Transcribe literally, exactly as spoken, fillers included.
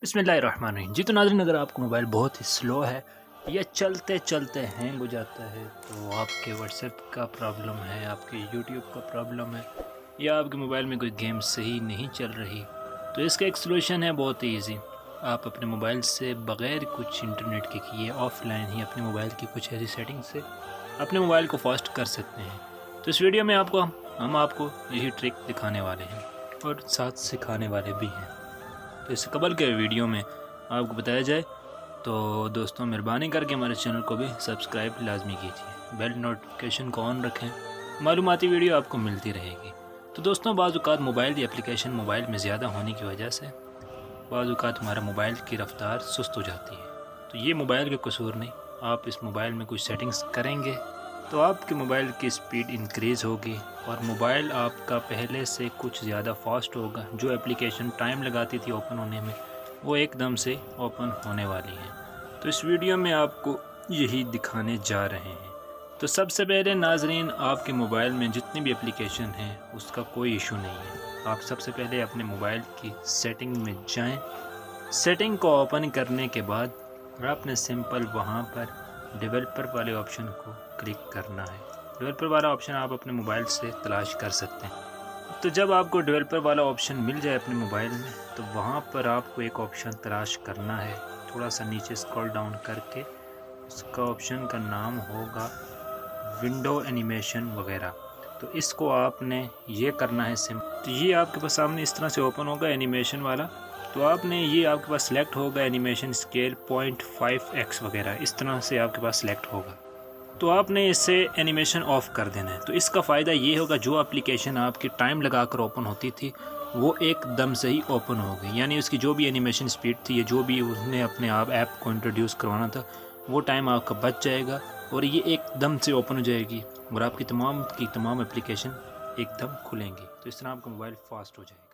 बिस्मिल्लाहिर्रहमानिर्रहीम। जी तो नाज़रीन, अगर आपको मोबाइल बहुत ही स्लो है या चलते चलते हैंग हो जाता है, तो आपके व्हाट्सएप का प्रॉब्लम है, आपके यूट्यूब का प्रॉब्लम है, या आपके मोबाइल में कोई गेम सही नहीं चल रही, तो इसका एक सलूशन है बहुत ही ईजी। आप अपने मोबाइल से बग़ैर कुछ इंटरनेट के किए ऑफ़लाइन ही अपने मोबाइल की कुछ ऐसी सेटिंग से अपने मोबाइल को फास्ट कर सकते हैं। तो इस वीडियो में आपको हम आपको यही ट्रिक दिखाने वाले हैं और साथ सिखाने वाले भी हैं। तो इससे कबल के वीडियो में आपको बताया जाए तो दोस्तों, मेहरबानी करके हमारे चैनल को भी सब्सक्राइब लाजमी कीजिए, बेल नोटिफिकेशन को ऑन रखें, मालूमाती वीडियो आपको मिलती रहेगी। तो दोस्तों, बाज़ औक़ात मोबाइल की एप्लीकेशन मोबाइल में ज़्यादा होने की वजह से बाज़ औक़ात हमारा मोबाइल की रफ़्तार सुस्त हो जाती है। तो ये मोबाइल का कसूर नहीं, आप इस मोबाइल में कुछ सेटिंग्स करेंगे तो आपके मोबाइल की स्पीड इंक्रीज़ होगी और मोबाइल आपका पहले से कुछ ज़्यादा फास्ट होगा। जो एप्लीकेशन टाइम लगाती थी ओपन होने में, वो एकदम से ओपन होने वाली है। तो इस वीडियो में आपको यही दिखाने जा रहे हैं। तो सबसे पहले नाजरीन, आपके मोबाइल में जितनी भी एप्लीकेशन है उसका कोई इशू नहीं है। आप सबसे पहले अपने मोबाइल की सेटिंग में जाएँ। सेटिंग को ओपन करने के बाद आपने सिंपल वहाँ पर डेवलपर वाले ऑप्शन को क्लिक करना है। डेवलपर वाला ऑप्शन आप अपने मोबाइल से तलाश कर सकते हैं। तो जब आपको डेवलपर वाला ऑप्शन मिल जाए अपने मोबाइल में, तो वहाँ पर आपको एक ऑप्शन तलाश करना है। थोड़ा सा नीचे स्क्रॉल डाउन करके उसका ऑप्शन का नाम होगा विंडो एनिमेशन वगैरह। तो इसको आपने ये करना है सिम। तो ये आपके पास सामने इस तरह से ओपन होगा एनिमेशन वाला। तो आपने ये आपके पास सेलेक्ट होगा animation scale point five X वगैरह, इस तरह से आपके पास सेलेक्ट होगा। तो आपने इससे एनिमेशन ऑफ़ कर देना है। तो इसका फ़ायदा ये होगा, जो एप्लीकेशन आपकी टाइम लगाकर ओपन होती थी वो एकदम से ही ओपन हो गई, यानी उसकी जो भी एनिमेशन स्पीड थी या जो भी उसने अपने आप ऐप को इंट्रोड्यूस करवाना था वो टाइम आपका बच जाएगा और ये एकदम से ओपन हो जाएगी और आपकी तमाम की तमाम एप्लीकेशन एकदम खुलेंगी। तो इस तरह आपका मोबाइल फास्ट हो जाएगा।